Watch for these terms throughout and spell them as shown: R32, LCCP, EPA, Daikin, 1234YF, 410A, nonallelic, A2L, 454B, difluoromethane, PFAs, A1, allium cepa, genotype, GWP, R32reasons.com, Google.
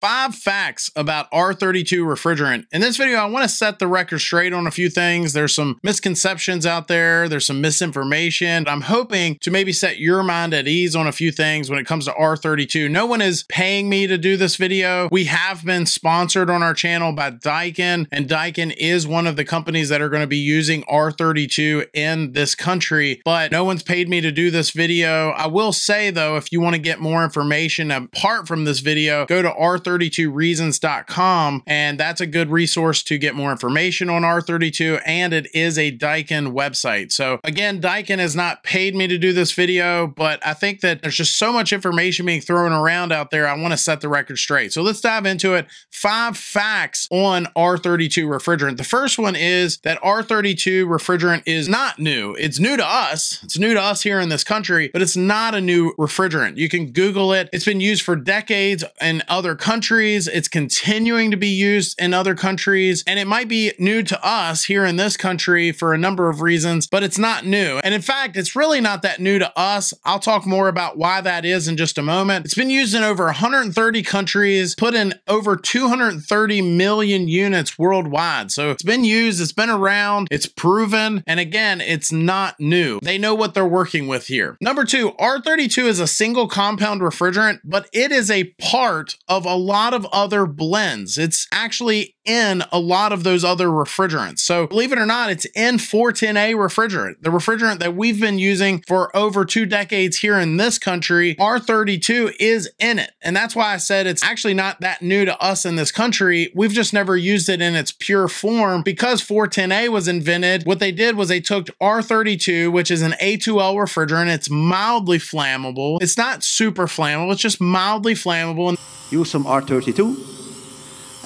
5 facts about R32 refrigerant. In this video, I want to set the record straight on a few things. There's some misconceptions out there. There's some misinformation. I'm hoping to maybe set your mind at ease on a few things when it comes to R32. No one is paying me to do this video. We have been sponsored on our channel by Daikin, and Daikin is one of the companies that are going to be using R32 in this country, but no one's paid me to do this video. I will say though, if you want to get more information apart from this video, go to R32reasons.com, and that's a good resource to get more information on R32, and it is a Daikin website. So again, Daikin has not paid me to do this video, but I think that there's just so much information being thrown around out there. I want to set the record straight. So let's dive into it. 5 facts on R32 refrigerant. The first one is that R32 refrigerant is not new. It's new to us. It's new to us here in this country, but it's not a new refrigerant. You can Google it. It's been used for decades in other countries. It's continuing to be used in other countries, and it might be new to us here in this country for a number of reasons, but it's not new. And in fact, it's really not that new to us. I'll talk more about why that is in just a moment. It's been used in over 130 countries, put in over 230 million units worldwide. So it's been used, it's been around, it's proven, and again, it's not new. They know what they're working with here. Number 2, R32 is a single compound refrigerant, but it is a part of a lot of other blends. It's actually in a lot of those other refrigerants. So believe it or not, it's in 410A refrigerant, the refrigerant that we've been using for over 2 decades here in this country. R32 is in it. And that's why I said it's actually not that new to us in this country. We've just never used it in its pure form because 410A was invented. What they did was they took R32, which is an A2L refrigerant. It's mildly flammable. It's not super flammable. It's just mildly flammable. And use some R32.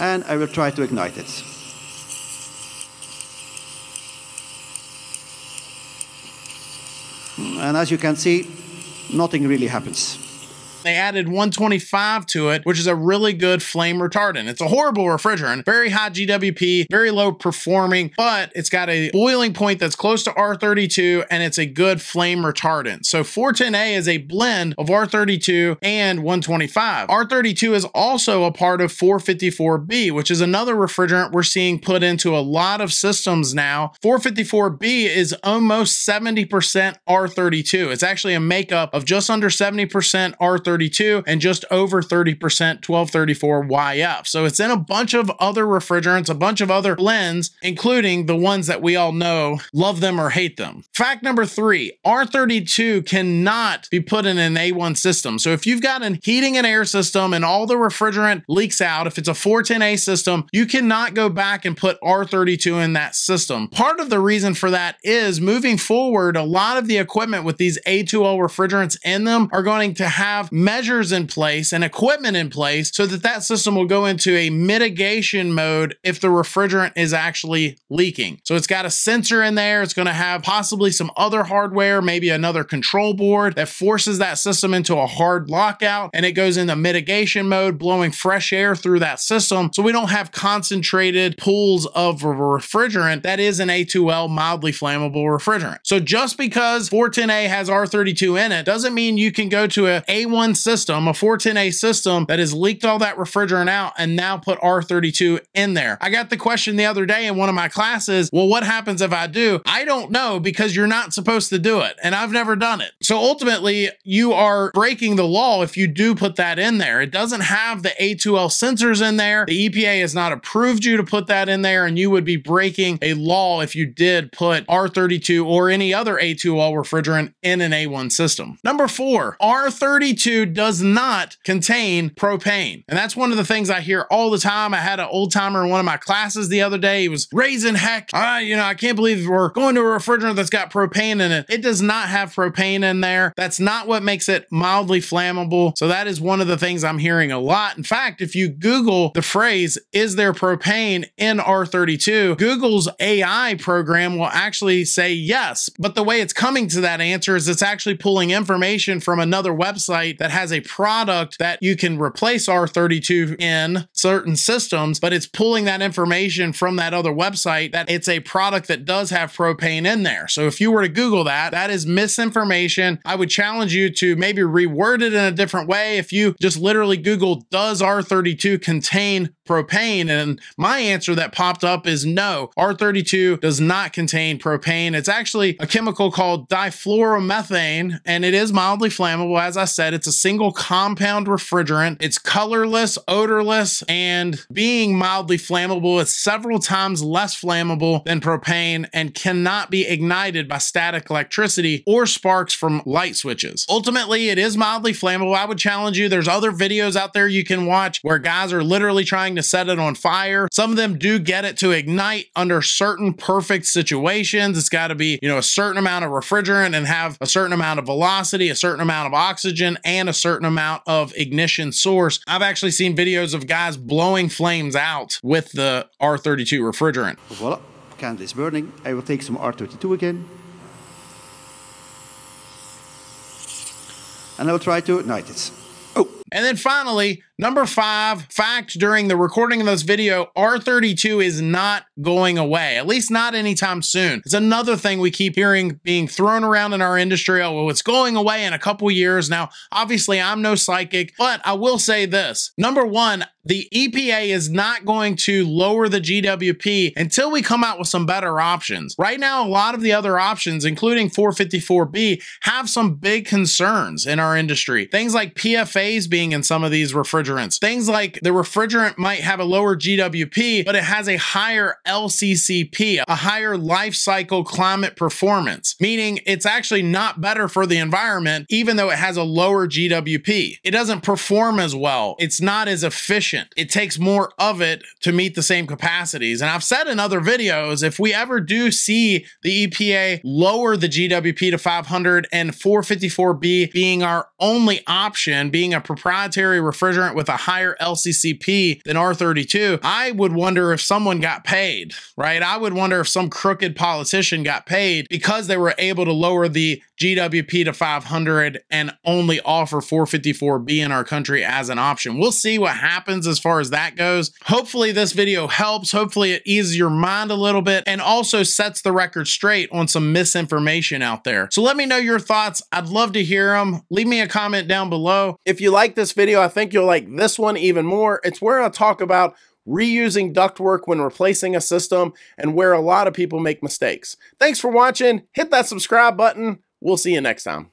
And I will try to ignite it. And as you can see, nothing really happens. They added 125 to it, which is a really good flame retardant. It's a horrible refrigerant, very high GWP, very low performing, but it's got a boiling point that's close to R32, and it's a good flame retardant. So 410A is a blend of R32 and 125. R32 is also a part of 454B, which is another refrigerant we're seeing put into a lot of systems now. 454B is almost 70% R32. It's actually a makeup of just under 70% R32 and just over 30% 1234YF. So it's in a bunch of other refrigerants, a bunch of other blends, including the ones that we all know, love them or hate them. Fact number 3, R32 cannot be put in an A1 system. So if you've got a heating and air system and all the refrigerant leaks out, if it's a 410A system, you cannot go back and put R32 in that system. Part of the reason for that is moving forward, a lot of the equipment with these A2L refrigerants in them are going to have measures in place and equipment in place so that that system will go into a mitigation mode if the refrigerant is actually leaking. So it's got a sensor in there. It's going to have possibly some other hardware, maybe another control board that forces that system into a hard lockout, and it goes into mitigation mode, blowing fresh air through that system. So we don't have concentrated pools of refrigerant that is an A2L mildly flammable refrigerant. So just because 410A has R32 in it doesn't mean you can go to an A1 system, a 410A system that has leaked all that refrigerant out and now put R32 in there. I got the question the other day in one of my classes, well, what happens if I do? I don't know, because you're not supposed to do it, and I've never done it. So ultimately, you are breaking the law if you do put that in there. It doesn't have the A2L sensors in there. The EPA has not approved you to put that in there, and you would be breaking a law if you did put R32 or any other A2L refrigerant in an A1 system. Number 4, R32 does not contain propane. And that's one of the things I hear all the time. I had an old timer in one of my classes the other day. He was raising heck. I can't believe we're going to a refrigerant that's got propane in it. It does not have propane in there. That's not what makes it mildly flammable. So that is one of the things I'm hearing a lot. In fact, if you Google the phrase, is there propane in R32? Google's AI program will actually say yes. But the way it's coming to that answer is it's actually pulling information from another website that has a product that you can replace R32 in certain systems, but it's pulling that information from that other website that it's a product that does have propane in there. So if you were to Google that, that is misinformation. I would challenge you to maybe reword it in a different way. If you just literally Google, does R32 contain propane? And my answer that popped up is no, R32 does not contain propane. It's actually a chemical called difluoromethane, and it is mildly flammable. As I said, it's a single compound refrigerant. It's colorless, odorless, and being mildly flammable, it's several times less flammable than propane and cannot be ignited by static electricity or sparks from light switches. Ultimately, it is mildly flammable. I would challenge you. There's other videos out there you can watch where guys are literally trying to set it on fire. Some of them do get it to ignite under certain perfect situations. It's got to be, you know, a certain amount of refrigerant and have a certain amount of velocity, a certain amount of oxygen, and a certain amount of ignition source. I've actually seen videos of guys blowing flames out with the R32 refrigerant. Voila, candle is burning. I will take some R32 again. And I will try to ignite it. Oh. And then finally, number 5, fact during the recording of this video, R32 is not going away, at least not anytime soon. It's another thing we keep hearing being thrown around in our industry. Oh, well, it's going away in a couple years. Now, obviously, I'm no psychic, but I will say this. Number 1, the EPA is not going to lower the GWP until we come out with some better options. Right now, a lot of the other options, including 454B, have some big concerns in our industry. Things like PFAs being in some of these refrigerants. Things like the refrigerant might have a lower GWP, but it has a higher LCCP, a higher life cycle climate performance, meaning it's actually not better for the environment, even though it has a lower GWP. It doesn't perform as well. It's not as efficient. It takes more of it to meet the same capacities. And I've said in other videos, if we ever do see the EPA lower the GWP to 500 and 454B being our only option, being a proprietary refrigerant with a higher LCCP than R32, I would wonder if someone got paid, right? I would wonder if some crooked politician got paid because they were able to lower the GWP to 500 and only offer 454B in our country as an option. We'll see what happens as far as that goes. Hopefully this video helps. Hopefully it eases your mind a little bit and also sets the record straight on some misinformation out there. So let me know your thoughts. I'd love to hear them. Leave me a comment down below. If you like this video, I think you'll like this one even more. It's where I talk about reusing ductwork when replacing a system and where a lot of people make mistakes. Thanks for watching. Hit that subscribe button. We'll see you next time.